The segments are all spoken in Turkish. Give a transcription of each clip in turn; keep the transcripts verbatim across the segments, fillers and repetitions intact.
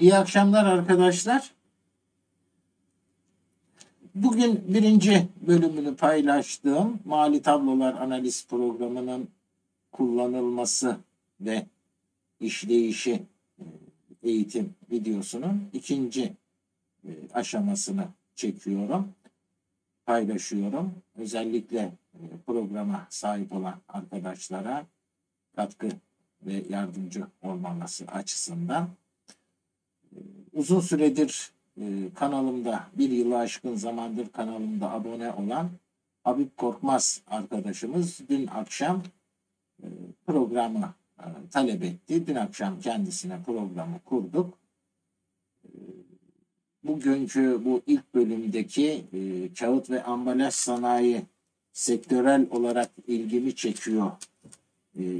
İyi akşamlar arkadaşlar. Bugün birinci bölümünü paylaştığım Mali Tablolar Analiz Programı'nın kullanılması ve işleyişi eğitim videosunun ikinci aşamasını çekiyorum, paylaşıyorum. Özellikle programa sahip olan arkadaşlara katkı ve yardımcı olması açısından. Uzun süredir kanalımda, bir yılı aşkın zamandır kanalımda abone olan Habib Korkmaz arkadaşımız dün akşam programı talep etti. Dün akşam kendisine programı kurduk. Bugünkü bu ilk bölümdeki kağıt ve ambalaj sanayi sektörel olarak ilgimi çekiyor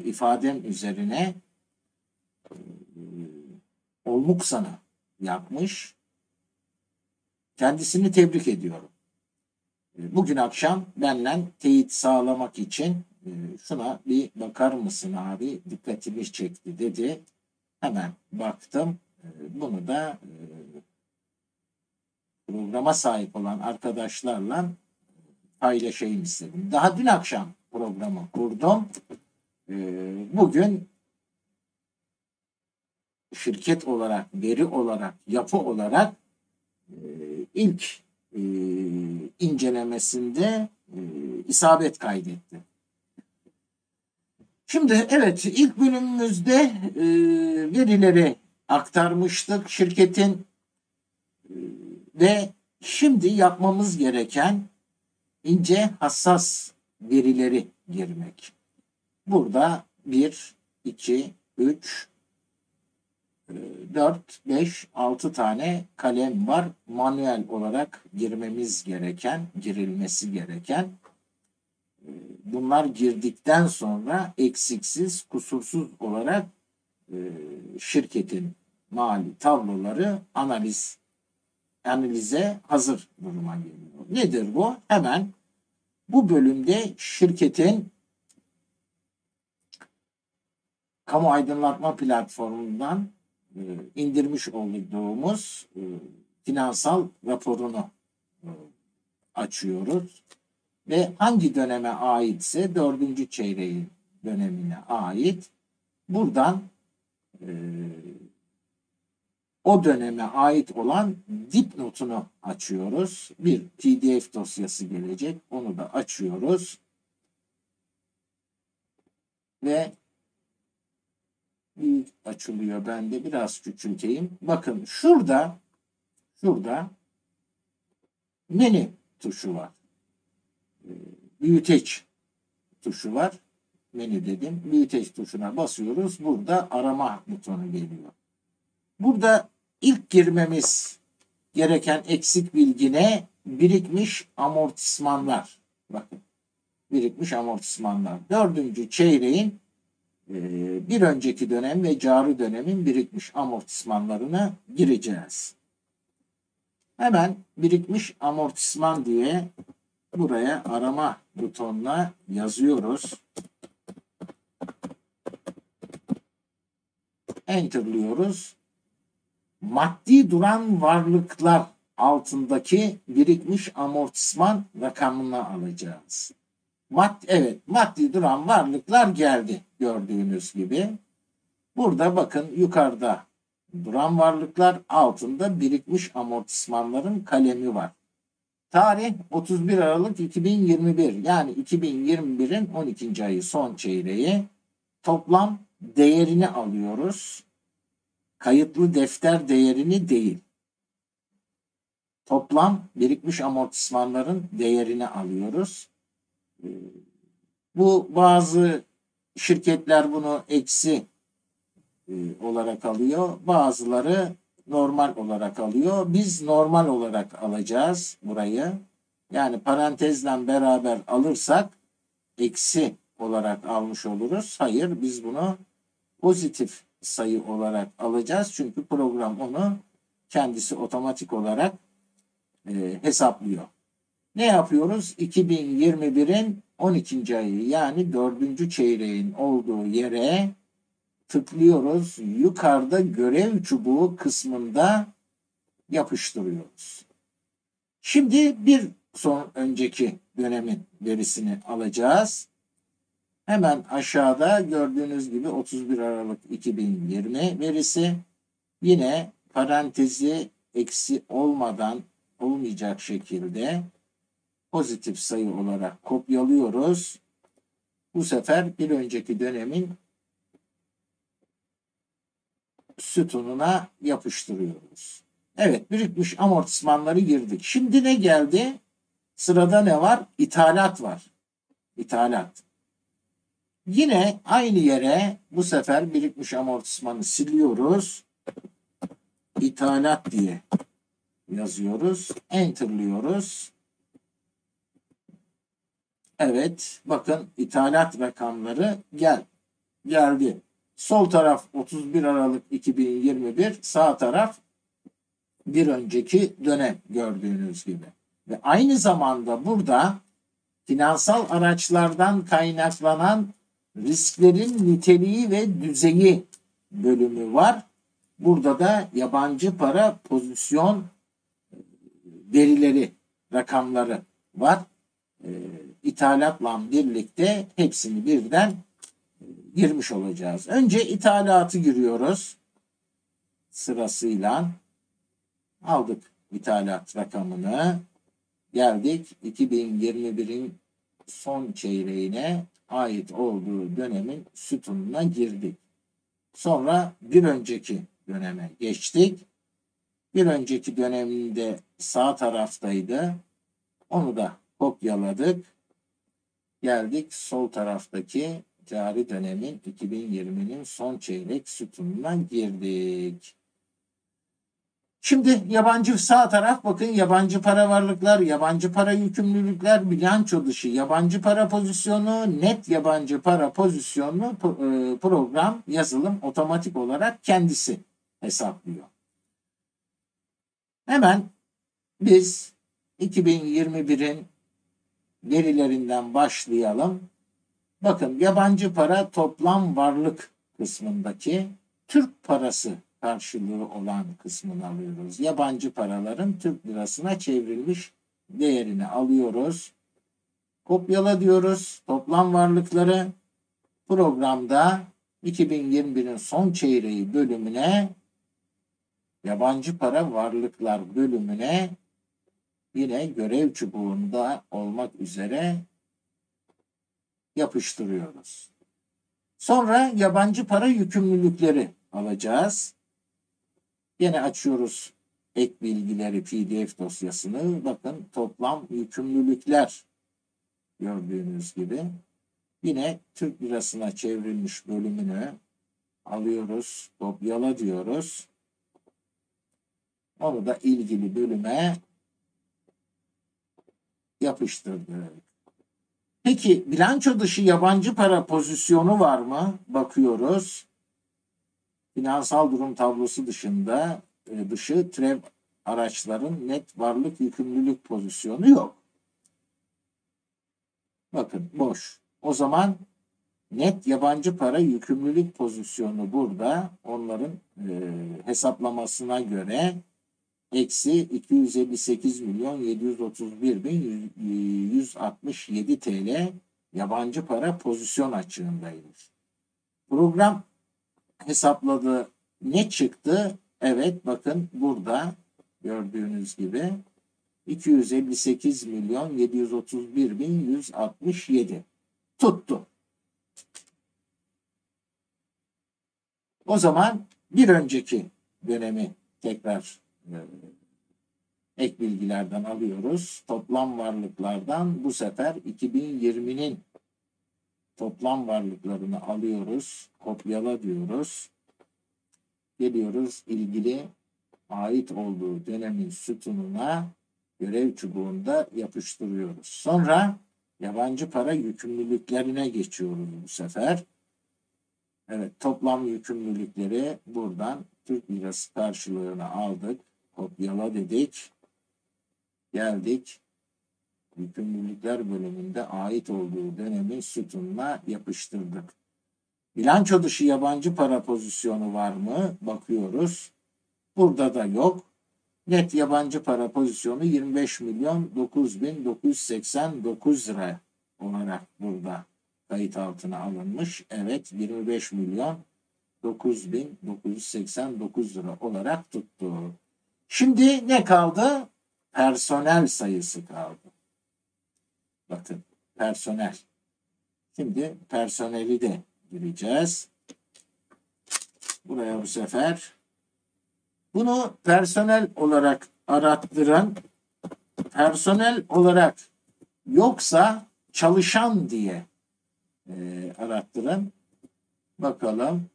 ifadem üzerine O L M K San'ı yapmış. Kendisini tebrik ediyorum. Bugün akşam benimle teyit sağlamak için şuna bir bakar mısın abi, dikkatimi çekti dedi. Hemen baktım. Bunu da programa sahip olan arkadaşlarla paylaşayım istedim. Daha dün akşam programı kurdum. Bugün şirket olarak, veri olarak, yapı olarak e, ilk e, incelemesinde e, isabet kaydetti. Şimdi evet, ilk bölümümüzde e, verileri aktarmıştık şirketin e, ve şimdi yapmamız gereken ince, hassas verileri girmek. Burada bir, iki, üç, dört, beş, altı tane kalem var. Manuel olarak girmemiz gereken, girilmesi gereken. Bunlar girdikten sonra eksiksiz, kusursuz olarak şirketin mali tabloları analiz analize hazır duruma geliyor. Nedir bu? Hemen bu bölümde şirketin kamu aydınlatma platformundan indirmiş olduğumuz finansal raporunu açıyoruz ve hangi döneme aitse dördüncü çeyreği dönemine ait, buradan o döneme ait olan dipnotunu açıyoruz. Bir P D F dosyası gelecek, onu da açıyoruz ve büyük açılıyor. Ben de biraz küçülteyim. Bakın şurada şurada menü tuşu var. Büyüteç tuşu var. Menü dedim. Büyüteç tuşuna basıyoruz. Burada arama butonu geliyor. Burada ilk girmemiz gereken eksik bilgi ne? Birikmiş amortismanlar. Bakın. Birikmiş amortismanlar. Dördüncü çeyreğin bir önceki dönem ve cari dönemin birikmiş amortismanlarına gireceğiz. Hemen birikmiş amortisman diye buraya arama butonuna yazıyoruz. Enter'lıyoruz. Maddi duran varlıklar altındaki birikmiş amortisman rakamını alacağız. Mad, evet, maddi duran varlıklar geldi gördüğünüz gibi. Burada bakın, yukarıda duran varlıklar, altında birikmiş amortismanların kalemi var. Tarih otuz bir Aralık iki bin yirmi bir, yani iki bin yirmi bir'in on ikinci ayı, son çeyreği. Toplam değerini alıyoruz. Kayıtlı defter değerini değil. Toplam birikmiş amortismanların değerini alıyoruz. Bu, bazı şirketler bunu eksi olarak alıyor, bazıları normal olarak alıyor. Biz normal olarak alacağız burayı. Yani parantezle beraber alırsak eksi olarak almış oluruz. Hayır, biz bunu pozitif sayı olarak alacağız. Çünkü program onu kendisi otomatik olarak hesaplıyor. Ne yapıyoruz? iki bin yirmi bir'in on ikinci ayı, yani dördüncü çeyreğin olduğu yere tıklıyoruz. Yukarıda görev çubuğu kısmında yapıştırıyoruz. Şimdi bir son önceki dönemin verisini alacağız. Hemen aşağıda gördüğünüz gibi otuz bir Aralık iki bin yirmi verisi. Yine parantezi eksi olmadan olmayacak şekilde pozitif sayı olarak kopyalıyoruz. Bu sefer bir önceki dönemin sütununa yapıştırıyoruz. Evet, birikmiş amortismanları girdik. Şimdi ne geldi? Sırada ne var? İthalat var. İthalat. Yine aynı yere bu sefer birikmiş amortismanı siliyoruz. İthalat diye yazıyoruz. Enter'lıyoruz. Evet, bakın ithalat rakamları gel, geldi. Sol taraf otuz bir Aralık iki bin yirmi bir, sağ taraf bir önceki dönem gördüğünüz gibi. Ve aynı zamanda burada finansal araçlardan kaynaklanan risklerin niteliği ve düzeyi bölümü var. Burada da yabancı para pozisyon verileri, rakamları var. Ee, ithalatla birlikte hepsini birden girmiş olacağız. Önce ithalatı giriyoruz. Sırasıyla aldık ithalat rakamını. Geldik iki bin yirmi birin son çeyreğine ait olduğu dönemin sütununa girdik. Sonra bir önceki döneme geçtik. Bir önceki döneminde sağ taraftaydı. Onu da kopyaladık. Geldik sol taraftaki cari dönemin iki bin yirminin son çeyrek sütununa girdik. Şimdi yabancı sağ taraf, bakın yabancı para varlıklar, yabancı para yükümlülükler, bilanço dışı yabancı para pozisyonu, net yabancı para pozisyonu program, yazılım otomatik olarak kendisi hesaplıyor. Hemen biz iki bin yirmi birin verilerinden başlayalım. Bakın yabancı para toplam varlık kısmındaki Türk parası karşılığı olan kısmını alıyoruz. Yabancı paraların Türk lirasına çevrilmiş değerini alıyoruz. Kopyala diyoruz. Toplam varlıkları programda iki bin yirmi birin son çeyreği bölümüne, yabancı para varlıklar bölümüne yine görev çubuğunda olmak üzere yapıştırıyoruz. Sonra yabancı para yükümlülükleri alacağız. Yine açıyoruz ek bilgileri P D F dosyasını. Bakın toplam yükümlülükler gördüğünüz gibi. Yine Türk lirasına çevrilmiş bölümünü alıyoruz. Kopyala diyoruz. Onu da ilgili bölüme yapıştırdık. Peki bilanço dışı yabancı para pozisyonu var mı? Bakıyoruz. Finansal durum tablosu dışında dışı türev araçların net varlık yükümlülük pozisyonu yok. Bakın boş. O zaman net yabancı para yükümlülük pozisyonu burada onların e, hesaplamasına göre eksi iki yüz elli sekiz milyon yedi yüz otuz bir bin yüz altmış yedi Türk lirası yabancı para pozisyon açığındaymış. Program hesapladı. Ne çıktı? Evet bakın burada gördüğünüz gibi iki yüz elli sekiz milyon yedi yüz otuz bir bin yüz altmış yedi tuttu. O zaman bir önceki dönemi tekrar ek bilgilerden alıyoruz. Toplam varlıklardan bu sefer iki bin yirminin toplam varlıklarını alıyoruz. Kopyala diyoruz. Geliyoruz ilgili ait olduğu dönemin sütununa görev çubuğunda yapıştırıyoruz. Sonra yabancı para yükümlülüklerine geçiyoruz bu sefer. Evet, toplam yükümlülükleri buradan Türk lirası karşılığını aldık. Kopyala dedik. Geldik. Yükümlülükler bölümünde ait olduğu dönemin sütununa yapıştırdık. Bilanço dışı yabancı para pozisyonu var mı? Bakıyoruz. Burada da yok. Net yabancı para pozisyonu yirmi beş milyon dokuz bin dokuz yüz seksen dokuz lira olarak burada kayıt altına alınmış. Evet, yirmi beş milyon dokuz bin dokuz yüz seksen dokuz lira olarak tuttu. Şimdi ne kaldı? Personel sayısı kaldı. Bakın, personel. Şimdi personeli de gireceğiz. Buraya bu sefer bunu personel olarak arattıran, personel olarak yoksa çalışan diye e, arattıran. Bakalım.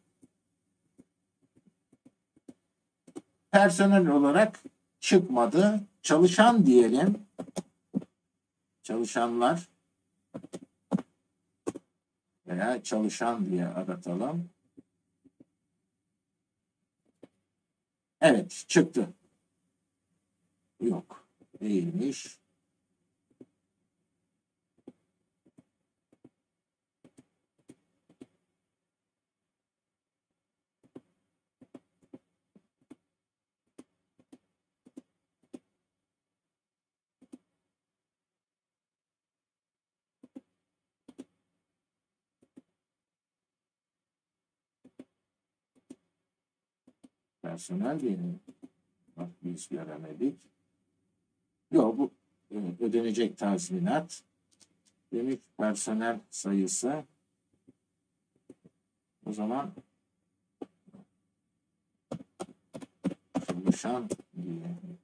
Personel olarak çıkmadı. Çalışan diyelim. Çalışanlar veya çalışan diye aratalım. Evet, çıktı. Yok, değilmiş. Personel diyelim. Bak, biz göremedik. Yok, bu ödenecek tazminat. Demek personel sayısı. O zaman çalışan diyelim.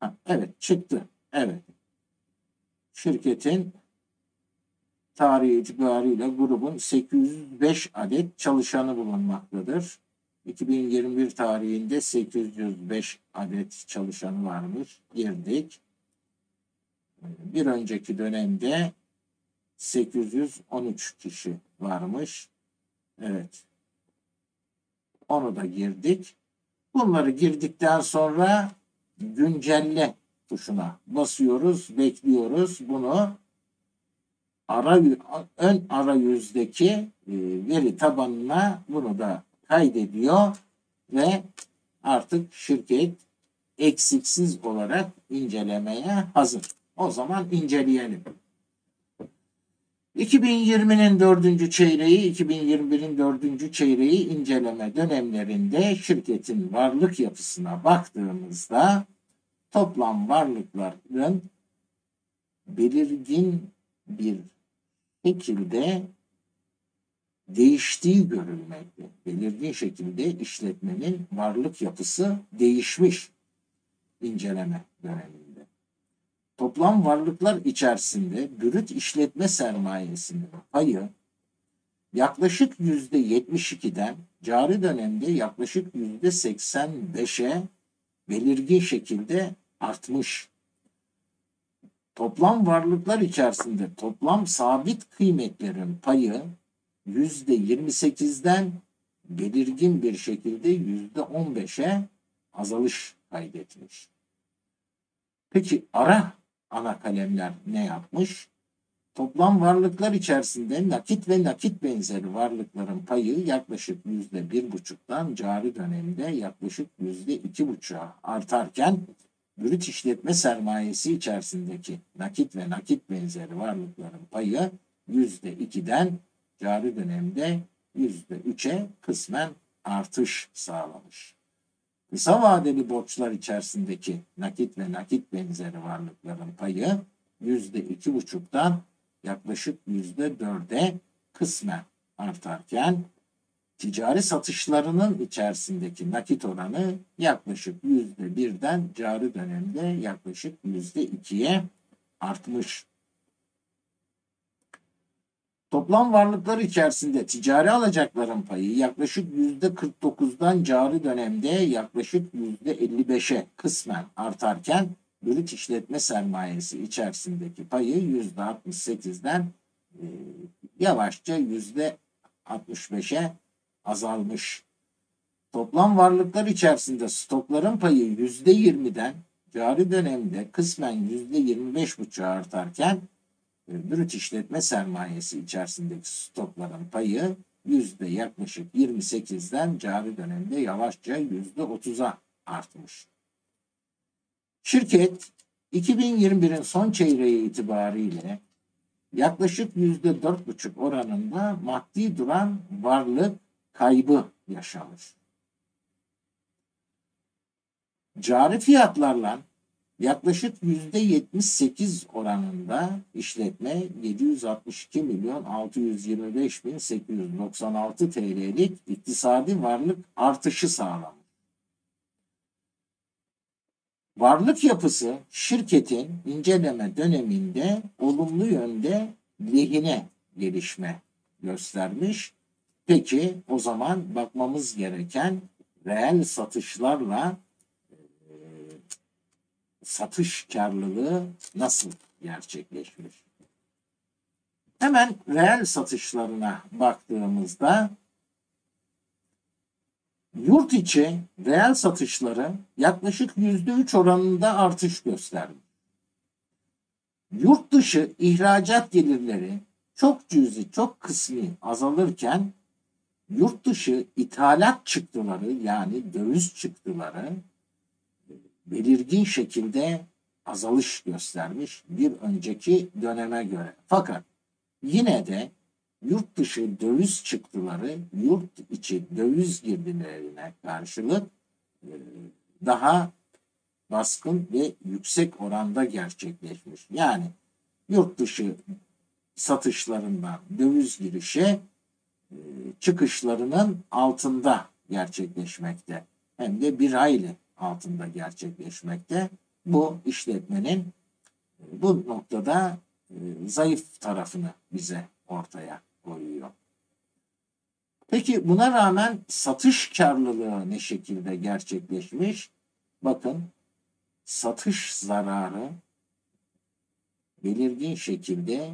Ha, evet, çıktı. Evet. Şirketin tarihi itibariyle grubun sekiz yüz beş adet çalışanı bulunmaktadır. iki bin yirmi bir tarihinde sekiz yüz beş adet çalışanı varmış. Girdik. Bir önceki dönemde sekiz yüz on üç kişi varmış. Evet. Onu da girdik. Bunları girdikten sonra güncelle tuşuna basıyoruz, bekliyoruz. Bunu Ara, ön arayüzdeki e, veri tabanına bunu da kaydediyor ve artık şirket eksiksiz olarak incelemeye hazır. O zaman inceleyelim. iki bin yirminin dördüncü çeyreği, iki bin yirmi birin dördüncü çeyreği inceleme dönemlerinde şirketin varlık yapısına baktığımızda toplam varlıkların belirgin bir şekilde değiştiği görülmekte. Belirgin şekilde işletmenin varlık yapısı değişmiş inceleme döneminde. Toplam varlıklar içerisinde brüt işletme sermayesinin payı yaklaşık yüzde yetmiş ikiden cari dönemde yaklaşık yüzde seksen beşe belirgin şekilde artmış. Toplam varlıklar içerisinde toplam sabit kıymetlerin payı yüzde yirmi sekizden belirgin bir şekilde yüzde on beşe azalış kaydetmiş. Peki ara ana kalemler ne yapmış? Toplam varlıklar içerisinde nakit ve nakit benzeri varlıkların payı yaklaşık yüzde bir buçuktan cari dönemde yaklaşık yüzde iki buçuğa artarken brüt işletme sermayesi içerisindeki nakit ve nakit benzeri varlıkların payı yüzde ikiden cari dönemde yüzde üçe kısmen artış sağlamış. Kısa vadeli borçlar içerisindeki nakit ve nakit benzeri varlıkların payı yüzde iki buçuktan yaklaşık yüzde dörde kısmen artarken ticari satışlarının içerisindeki nakit oranı yaklaşık yüzde birden cari dönemde yaklaşık yüzde ikiye artmış. Toplam varlıklar içerisinde ticari alacakların payı yaklaşık yüzde kırk dokuzdan cari dönemde yaklaşık yüzde elli beşe kısmen artarken brüt işletme sermayesi içerisindeki payı yüzde altmış sekizden e, yavaşça yüzde altmış beşe azalmış. Toplam varlıklar içerisinde stokların payı yüzde yirmiden cari dönemde kısmen yüzde yirmi beş buçuk artarken brüt işletme sermayesi içerisindeki stokların payı yüzde yaklaşık yirmi sekizden cari dönemde yavaşça yüzde otuza artmış. Şirket iki bin yirmi birin son çeyreği itibariyle yaklaşık yüzde dört buçuk oranında maddi duran varlık kaybı yaşanır. Cari fiyatlarla yaklaşık yüzde yetmiş sekiz oranında işletme yedi yüz altmış iki milyon altı yüz yirmi beş bin sekiz yüz doksan altı T L'lik iktisadi varlık artışı sağlanır. Varlık yapısı şirketin inceleme döneminde olumlu yönde lehine gelişme göstermiş. Peki o zaman bakmamız gereken reel satışlarla e, satış karlılığı nasıl gerçekleşmiş? Hemen reel satışlarına baktığımızda yurt içi reel satışları yaklaşık yüzde üç oranında artış göstermiş. Yurt dışı ihracat gelirleri çok cüzi, çok kısmi azalırken yurt dışı ithalat çıktıları yani döviz çıktıları belirgin şekilde azalış göstermiş bir önceki döneme göre. Fakat yine de yurt dışı döviz çıktıları yurt içi döviz girdilerine karşılık daha baskın ve yüksek oranda gerçekleşmiş. Yani yurt dışı satışlarından döviz girişi çıkışlarının altında gerçekleşmekte. Hem de bir hayli altında gerçekleşmekte. Bu işletmenin bu noktada zayıf tarafını bize ortaya koyuyor. Peki buna rağmen satış karlılığı ne şekilde gerçekleşmiş? Bakın satış zararı belirgin şekilde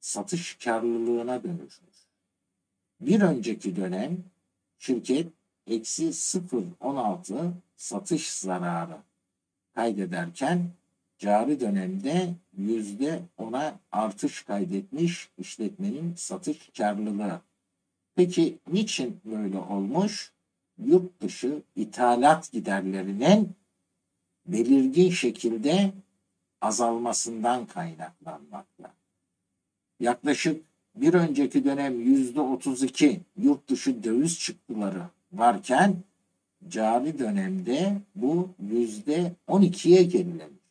satış karlılığına dönüşmüş. Bir önceki dönem şirket eksi sıfır virgül on altı satış zararı kaydederken cari dönemde yüzde ona artış kaydetmiş işletmenin satış karlılığı. Peki niçin böyle olmuş? Yurt dışı ithalat giderlerinin belirgin şekilde azalmasından kaynaklanmakta. Yaklaşık bir önceki dönem yüzde otuz iki yurt dışı döviz çıktıları varken cari dönemde bu yüzde on ikiye gerilemiş.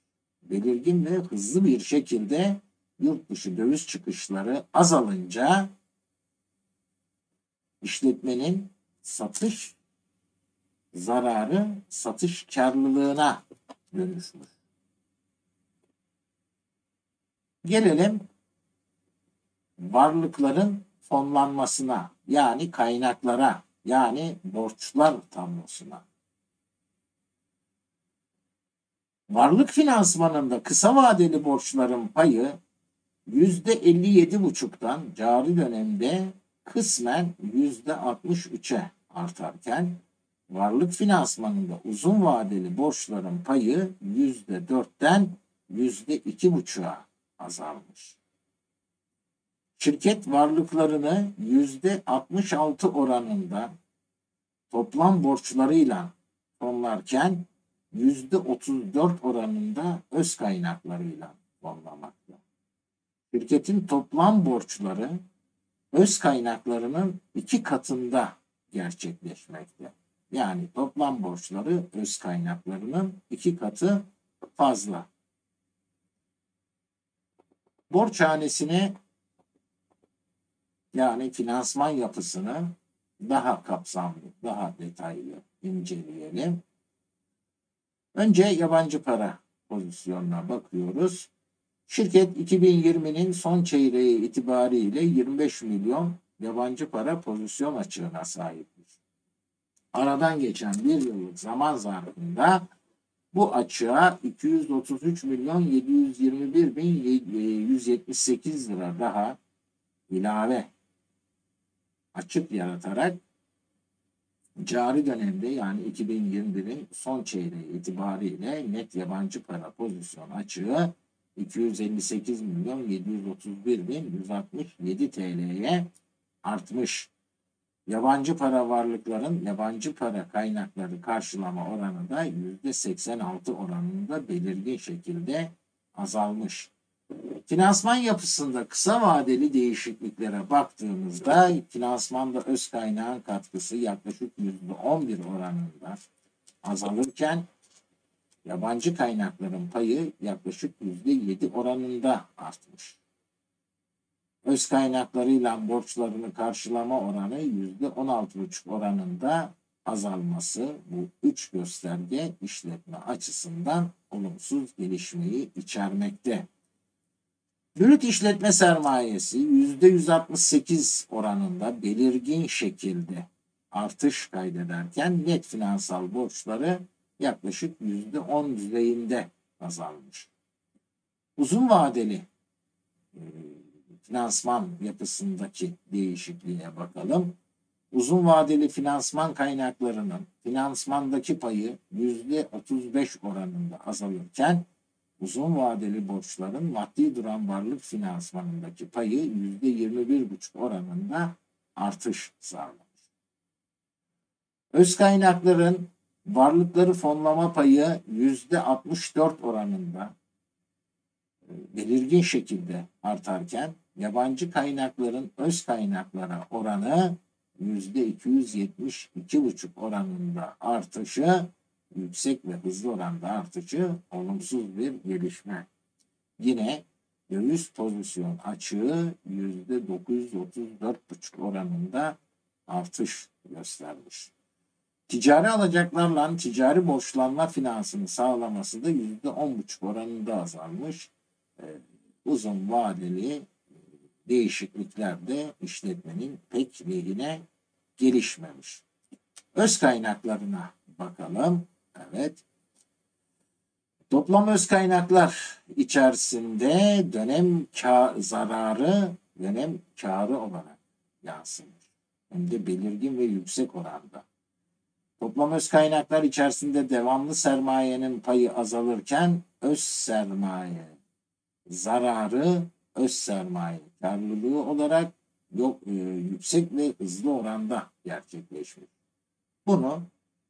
Belirgin ve hızlı bir şekilde yurt dışı döviz çıkışları azalınca işletmenin satış zararı satış karlılığına dönüşmüş. Gelelim varlıkların fonlanmasına yani kaynaklara yani borçlar tablosuna. Varlık finansmanında kısa vadeli borçların payı yüzde elli yedi virgül beş'ten cari dönemde kısmen yüzde altmış üç'e artarken varlık finansmanında uzun vadeli borçların payı yüzde dört'ten yüzde iki virgül beş'e azalmış. Şirket varlıklarını yüzde altmış altı oranında toplam borçlarıyla fonlarken yüzde otuz dört oranında öz kaynaklarıyla fonlamakta. Şirketin toplam borçları öz kaynaklarının iki katında gerçekleşmekte. Yani toplam borçları öz kaynaklarının iki katı fazla. Borçhanesine yani finansman yapısını daha kapsamlı, daha detaylı inceleyelim. Önce yabancı para pozisyonuna bakıyoruz. Şirket iki bin yirminin son çeyreği itibariyle yirmi beş milyon yabancı para pozisyon açığına sahiptir. Aradan geçen bir yıllık zaman zarfında bu açığa iki yüz otuz üç milyon yedi yüz yirmi bir bin yüz yetmiş sekiz lira daha ilave açık yaratarak cari dönemde yani iki bin yirmi birin son çeyreği itibariyle net yabancı para pozisyon açığı iki yüz elli sekiz milyon yedi yüz otuz bir bin yüz altmış yedi TL'ye artmış. Yabancı para varlıkların yabancı para kaynakları karşılama oranı da yüzde seksen altı oranında belirgin şekilde azalmış. Finansman yapısında kısa vadeli değişikliklere baktığımızda finansmanda öz kaynağın katkısı yaklaşık yüzde on bir oranında azalırken yabancı kaynakların payı yaklaşık yüzde yedi oranında artmış. Öz kaynaklarıyla borçlarını karşılama oranı yüzde on altı virgül beş oranında azalması bu üç gösterge işletme açısından olumsuz gelişmeyi içermekte. Brüt işletme sermayesi yüzde yüz altmış sekiz oranında belirgin şekilde artış kaydederken net finansal borçları yaklaşık yüzde on düzeyinde azalmış. Uzun vadeli finansman yapısındaki değişikliğe bakalım. Uzun vadeli finansman kaynaklarının finansmandaki payı yüzde otuz beş oranında azalırken uzun vadeli borçların maddi duran varlık finansmanındaki payı yüzde yirmi bir virgül beş oranında artış sağlamış. Öz kaynakların varlıkları fonlama payı yüzde altmış dört oranında belirgin şekilde artarken yabancı kaynakların öz kaynaklara oranı yüzde iki yüz yetmiş iki virgül beş oranında artışı, yüksek ve hızlı oranda artışı olumsuz bir gelişme. Yine döviz pozisyon açığı yüzde dokuz yüz otuz dört virgül beş oranında artış göstermiş. Ticari alacaklarla ticari borçlanma finansını sağlaması da yüzde on virgül beş oranında azalmış. Uzun vadeli değişiklikler de işletmenin pek lehine gelişmemiş. Öz kaynaklarına bakalım. Evet. Toplam öz kaynaklar içerisinde dönem zararı dönem karı olarak yansımış. Hem de belirgin ve yüksek oranda. Toplam öz kaynaklar içerisinde devamlı sermayenin payı azalırken öz sermaye zararı öz sermaye karlılığı olarak yok, e, yüksek ve hızlı oranda gerçekleşmiş. Bunu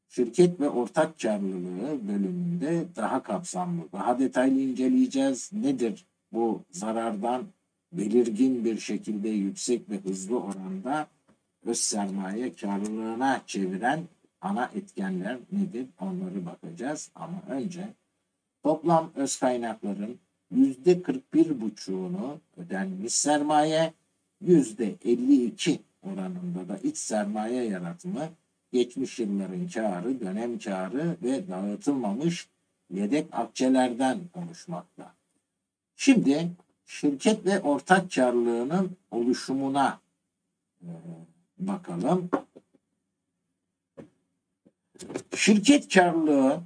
şirket ve ortak karlılığı bölümünde daha kapsamlı, daha detaylı inceleyeceğiz. Nedir bu zarardan belirgin bir şekilde yüksek ve hızlı oranda öz sermaye karlılığına çeviren ana etkenler nedir? Onları bakacağız. Ama önce toplam öz kaynakların yüzde kırk bir virgül beş'unu ödenmiş sermaye, yüzde elli iki oranında da iç sermaye yaratımı, geçmiş yılların karı, dönem karı ve dağıtılmamış yedek akçelerden oluşmakta. Şimdi şirket ve ortak karlılığının oluşumuna bakalım. Şirket karlılığı,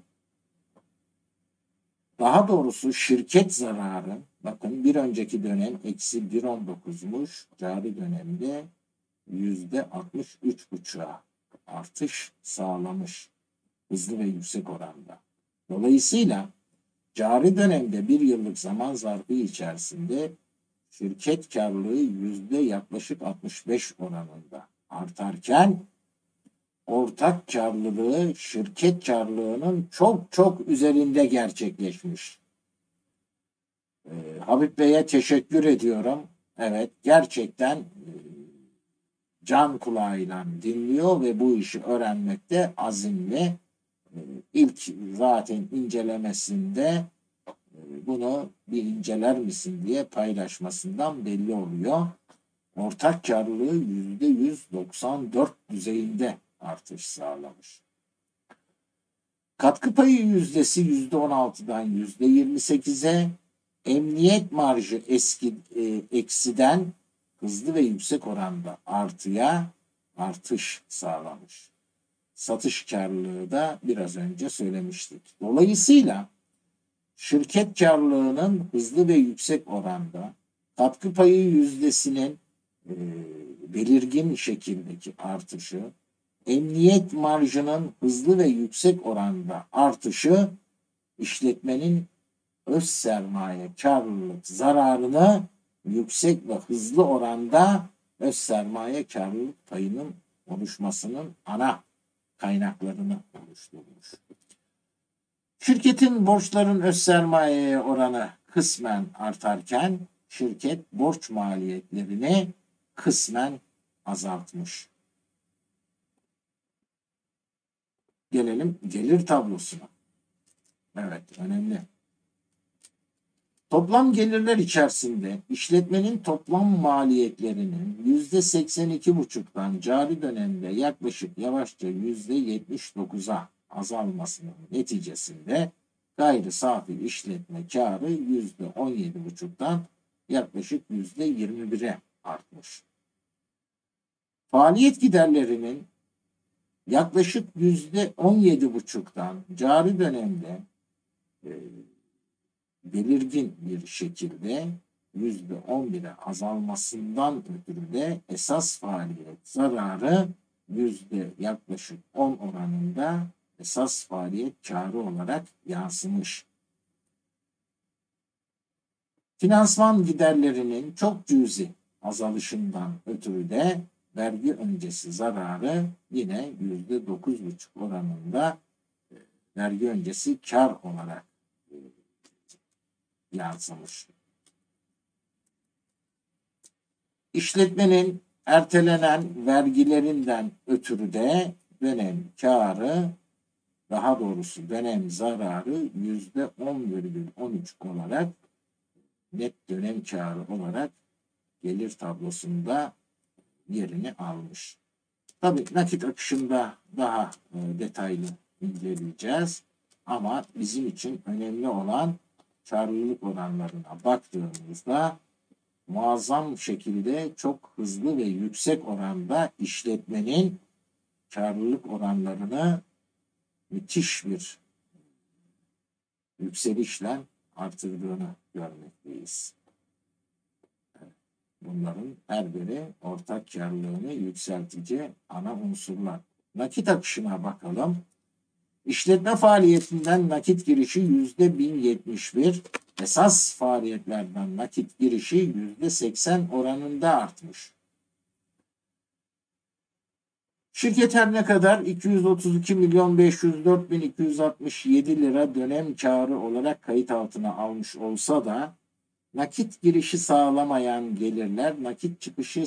daha doğrusu şirket zararı, bakın bir önceki dönem eksi bir virgül on dokuz'muş, cari dönemde yüzde altmış üç virgül beş'e artış sağlamış hızlı ve yüksek oranda. Dolayısıyla cari dönemde bir yıllık zaman zarfı içerisinde şirket karlılığı yüzde yaklaşık altmış beş oranında artarken ortak karlılığı şirket karlılığının çok çok üzerinde gerçekleşmiş. Ee, Habib Bey'e teşekkür ediyorum. Evet, gerçekten e, can kulağıyla dinliyor ve bu işi öğrenmekte azimli. E, ilk zaten incelemesinde e, bunu bir inceler misin diye paylaşmasından belli oluyor. Ortak karlılığı yüzde yüz doksan dört düzeyinde artış sağlamış. Katkı payı yüzdesi yüzde on altı'dan yüzde yirmi sekiz'e, emniyet marjı eski e, eksiden hızlı ve yüksek oranda artıya artış sağlamış. Satış karlılığı da biraz önce söylemiştik. Dolayısıyla şirket karlılığının hızlı ve yüksek oranda, katkı payı yüzdesinin e, belirgin şekildeki artışı, emniyet marjının hızlı ve yüksek oranda artışı işletmenin öz sermaye karlılık zararını yüksek ve hızlı oranda öz sermaye karlılık payının oluşmasının ana kaynaklarını oluşturmuş. Şirketin borçların öz sermayeye oranı kısmen artarken şirket borç maliyetlerini kısmen azaltmış. Gelelim gelir tablosuna. Evet, önemli. Toplam gelirler içerisinde işletmenin toplam maliyetlerinin yüzde seksen iki buçuk'tan cari dönemde yaklaşık yavaşça yüzde yetmiş dokuz'a azalmasının neticesinde gayri safi işletme karı yüzde on yedi buçuk'tan yaklaşık yüzde yirmi bir'e artmış. Faaliyet giderlerinin yaklaşık yüzde on yedi buçuk'tan cari dönemde e, belirgin bir şekilde yüzde on bir'e azalmasından ötürü de esas faaliyet zararı yüzde yaklaşık on oranında esas faaliyet karı olarak yansımış. Finansman giderlerinin çok cüzi azalışından ötürü de vergi öncesi zararı yine yüzde dokuz buçuk oranında vergi öncesi kar olarak yansımış. İşletmenin ertelenen vergilerinden ötürü de dönem karı, daha doğrusu dönem zararı yüzde on virgül on üç olarak net dönem karı olarak gelir tablosunda yerini almış. Tabii nakit akışında daha detaylı inceleyeceğiz ama bizim için önemli olan karlılık oranlarına baktığımızda muazzam şekilde çok hızlı ve yüksek oranda işletmenin karlılık oranlarını müthiş bir yükselişle artırdığını görmekteyiz. Bunların her biri ortak karlılığını yükseltici ana unsurlar. Nakit akışına bakalım. İşletme faaliyetinden nakit girişi yüzde bin yetmiş bir, esas faaliyetlerden nakit girişi yüzde seksen oranında artmış. Şirket her ne kadar iki yüz otuz iki milyon beş yüz dört bin iki yüz altmış yedi lira dönem karı olarak kayıt altına almış olsa da nakit girişi sağlamayan gelirler, nakit çıkışı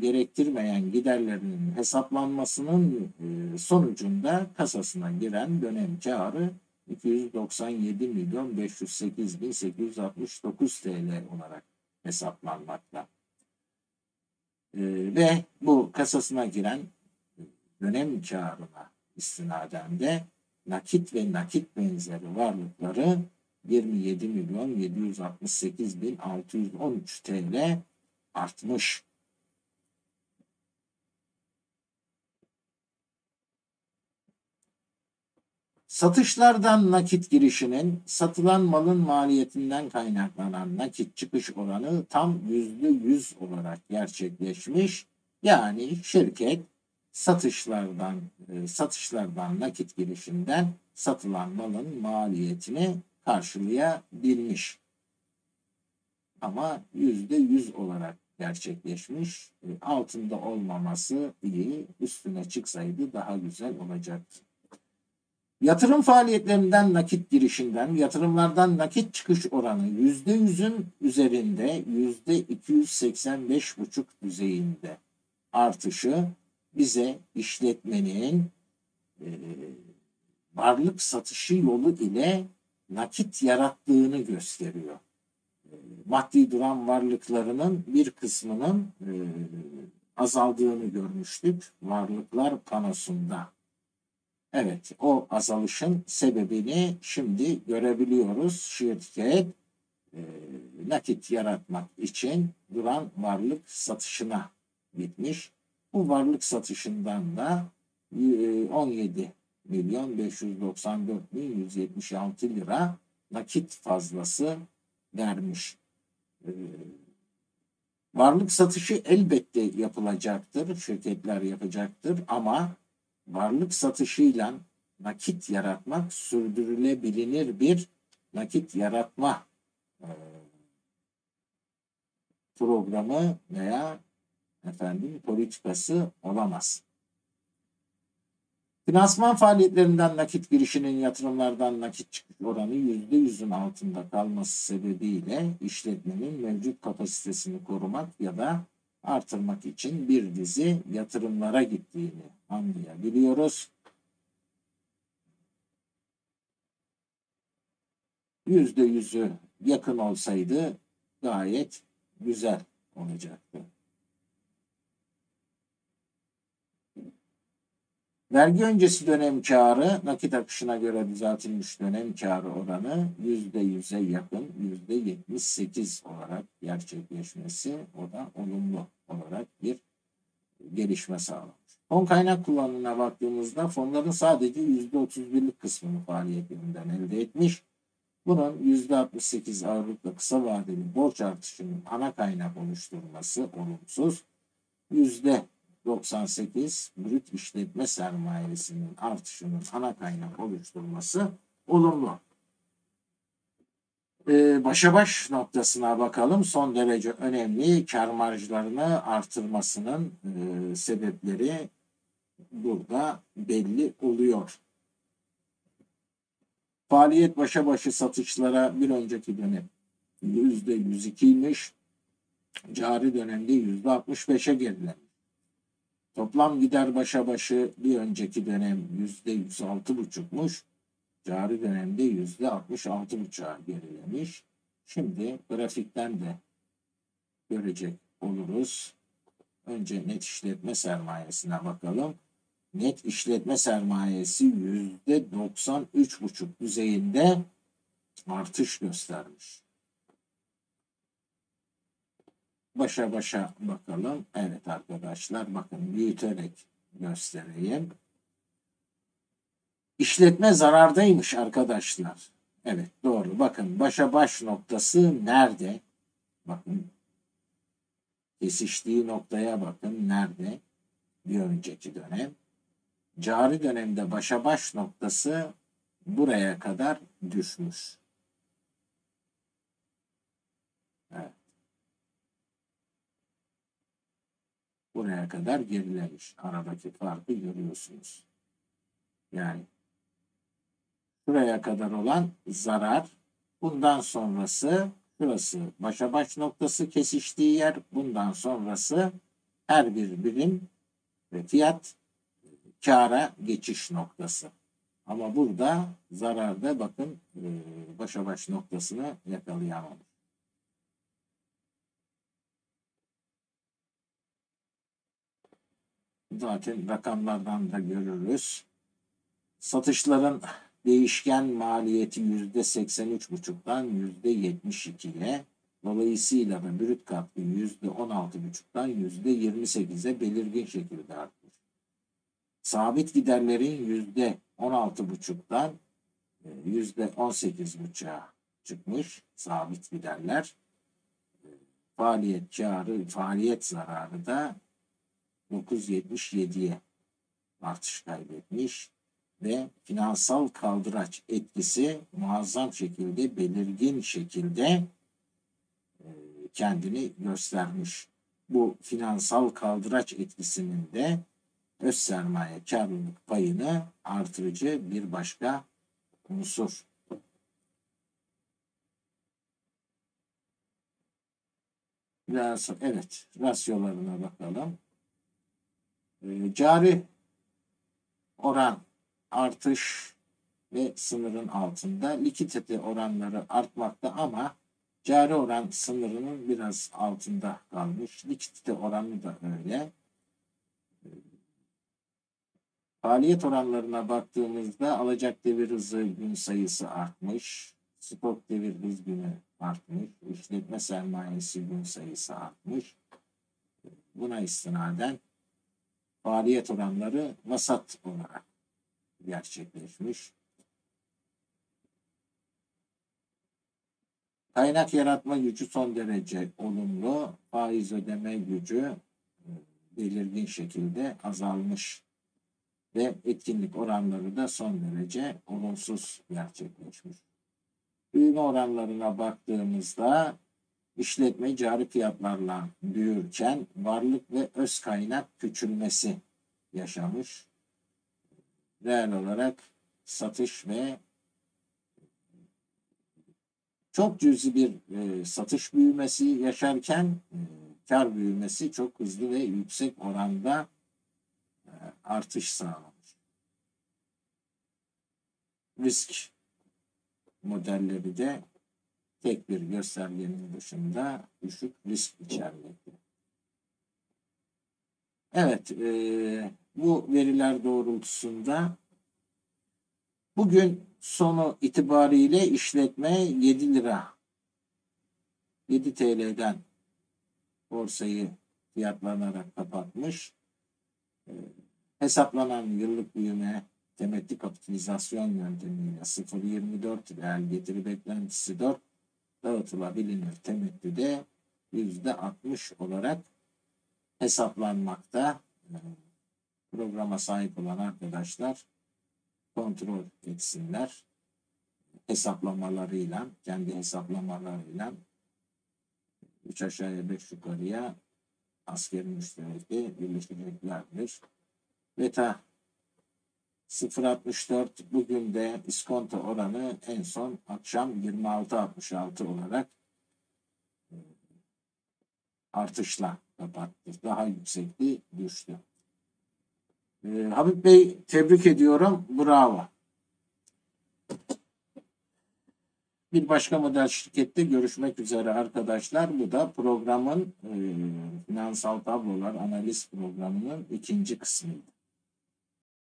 gerektirmeyen giderlerinin hesaplanmasının sonucunda kasasına giren dönem karı iki yüz doksan yedi milyon beş yüz sekiz bin sekiz yüz altmış dokuz T L olarak hesaplanmakta. Ve bu kasasına giren dönem karına istinaden de nakit ve nakit benzeri varlıkları yirmi yedi milyon yedi yüz altmış sekiz bin altı yüz on üç T L artmış. Satışlardan nakit girişinin satılan malın maliyetinden kaynaklanan nakit çıkış oranı tam yüzde yüz olarak gerçekleşmiş. Yani şirket satışlardan satışlardan nakit girişinden satılan malın maliyetini karşılayabilmiş. Ama yüzde yüz olarak gerçekleşmiş. Altında olmaması iyi, üstüne çıksaydı daha güzel olacaktı. Yatırım faaliyetlerinden nakit girişinden, yatırımlardan nakit çıkış oranı yüzde yüz'ün üzerinde yüzde iki yüz seksen beş virgül beş düzeyinde artışı bize işletmenin e, varlık satışı yolu ile nakit yarattığını gösteriyor. Maddi duran varlıklarının bir kısmının e, azaldığını görmüştük varlıklar panosunda. Evet, o azalışın sebebini şimdi görebiliyoruz. Şirket e, nakit yaratmak için duran varlık satışına gitmiş. Bu varlık satışından da e, on yedi milyon beş yüz doksan dört bin yüz yetmiş altı lira nakit fazlası vermiş. Ee, varlık satışı elbette yapılacaktır, şirketler yapacaktır ama varlık satışıyla nakit yaratmak sürdürülebilir bir nakit yaratma e, programı veya efendim politikası olamaz. Finansman faaliyetlerinden nakit girişinin yatırımlardan nakit çıkış oranı yüzde yüz'ün altında kalması sebebiyle işletmenin mevcut kapasitesini korumak ya da artırmak için bir dizi yatırımlara gittiğini anlayabiliyoruz. yüzde yüz'ü yakın olsaydı gayet güzel olacaktı. Vergi öncesi dönem karı, nakit akışına göre düzeltilmiş dönem karı oranı yüzde yüz'e yakın, yüzde yetmiş sekiz olarak gerçekleşmesi, o da olumlu olarak bir gelişme sağlamış. Fon kaynak kullanımına baktığımızda fonların sadece yüzde otuz bir'lik kısmını faaliyetlerinden elde etmiş. Bunun yüzde altmış sekiz ağırlıkla kısa vadeli borç artışının ana kaynak oluşturması olumsuz. yüzde doksan sekiz brüt işletme sermayesinin artışının ana kaynak oluşturması olumlu. Ee, başa baş noktasına bakalım. Son derece önemli kar marjlarını artırmasının e, sebepleri burada belli oluyor. Faaliyet başa başı satışlara bir önceki dönem yüzde yüz iki'ymiş. Cari dönemde yüzde altmış beş'e gerilemiş. Toplam gider başa başı bir önceki dönem yüzde yüz altı buçuk'muş. Cari dönemde yüzde altmış altı buçuk'a gerilemiş. Şimdi grafikten de görecek oluruz. Önce net işletme sermayesine bakalım. Net işletme sermayesi yüzde doksan üç buçuk düzeyinde artış göstermiş. Başa başa bakalım. Evet arkadaşlar, bakın büyüterek göstereyim. İşletme zarardaymış arkadaşlar. Evet doğru, bakın başa baş noktası nerede? Bakın kesiştiği noktaya bakın nerede? Bir önceki dönem. Cari dönemde başa baş noktası buraya kadar düşmüş. Evet. Buraya kadar gerilemiş. Aradaki farkı görüyorsunuz. Yani buraya kadar olan zarar, bundan sonrası şurası başa baş noktası kesiştiği yer, bundan sonrası her bir birim ve fiyat kâra geçiş noktası. Ama burada zararda bakın başa baş noktasını yakalayamamış. Zaten rakamlardan da görürüz. Satışların değişken maliyeti yüzde seksen üç buçuk'tan yüzde yetmiş iki'ye, dolayısıyla da brüt katkı yüzde on altı buçuk'tan yüzde yirmi sekiz'e belirgin şekilde artmış. Sabit giderlerin yüzde on altı buçuk'tan yüzde on sekiz buçuk'a çıkmış sabit giderler. Faaliyet karı, faaliyet zararı da yüzde dokuz yüz yetmiş yedi'ye artış kaydetmiş ve finansal kaldıraç etkisi muazzam şekilde, belirgin şekilde kendini göstermiş. Bu finansal kaldıraç etkisinin de öz sermaye karlılık payını artırıcı bir başka unsur. Evet, rasyolarına bakalım. Cari oran artış ve sınırın altında. Likidite oranları artmakta ama cari oran sınırının biraz altında kalmış. Likidite oranı da öyle. Faaliyet oranlarına baktığımızda alacak devir hızı gün sayısı artmış. Stok devir hız günü artmış. İşletme sermayesi gün sayısı artmış. Buna istinaden faaliyet oranları vasat olarak gerçekleşmiş. Kaynak yaratma gücü son derece olumlu. Faiz ödeme gücü belirgin şekilde azalmış ve etkinlik oranları da son derece olumsuz gerçekleşmiş. büyüme oranlarına baktığımızda işletme cari fiyatlarla büyürken varlık ve öz kaynak küçülmesi yaşamış. Reel olarak satış ve çok cüzi bir e, satış büyümesi yaşarken e, kar büyümesi çok hızlı ve yüksek oranda e, artış sağlanır. Risk modelleri de tek bir göstergenin dışında düşük risk içermekte. Evet, e, bu veriler doğrultusunda bugün sonu itibariyle işletme yedi lira yedi T L'den borsayı fiyatlanarak kapatmış. E, hesaplanan yıllık büyüme temettü kapitalizasyon yöntemiyle sıfır virgül yirmi dört reel getiri beklentisi dört dağıtılabilir temettü de yüzde altmış olarak hesaplanmakta. E, programa sahip olan arkadaşlar kontrol etsinler. Hesaplamalarıyla, kendi hesaplamalarıyla üç aşağıya beş yukarıya askeri müştereki birleşeceklerdir. Beta sıfır virgül altmış dört bugün de iskonto oranı en son akşam yirmi altı virgül altmış altı olarak artışla kapattı. Daha yüksekti, düştü. Habib Bey, tebrik ediyorum. Bravo. Bir başka model şirkette görüşmek üzere arkadaşlar. Bu da programın, finansal tablolar analiz programının ikinci kısmıydı.